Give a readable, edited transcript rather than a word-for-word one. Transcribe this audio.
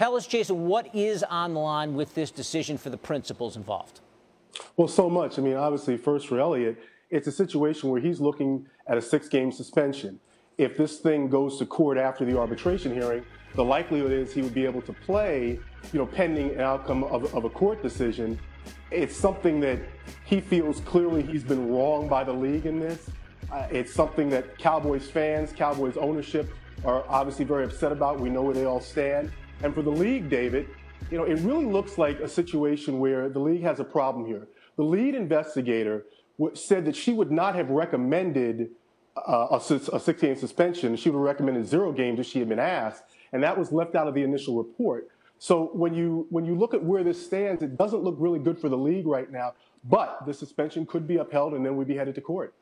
Tell us, Jason, what is on the line with this decision for the principals involved? Well, so much. I mean, obviously, first for Elliott, it's a situation where he's looking at a 6-game suspension. If this thing goes to court after the arbitration hearing, the likelihood is he would be able to play, you know, pending an outcome of a court decision. It's something that he feels clearly he's been wronged by the league in this. It's something that Cowboys fans, Cowboys ownership are obviously very upset about. We know where they all stand. And for the league, David, you know, it really looks like a situation where the league has a problem here. The lead investigator said that she would not have recommended a 6-game suspension. She would have recommended 0 games if she had been asked, and that was left out of the initial report. So when you look at where this stands, it doesn't look really good for the league right now, but the suspension could be upheld, and then we'd be headed to court.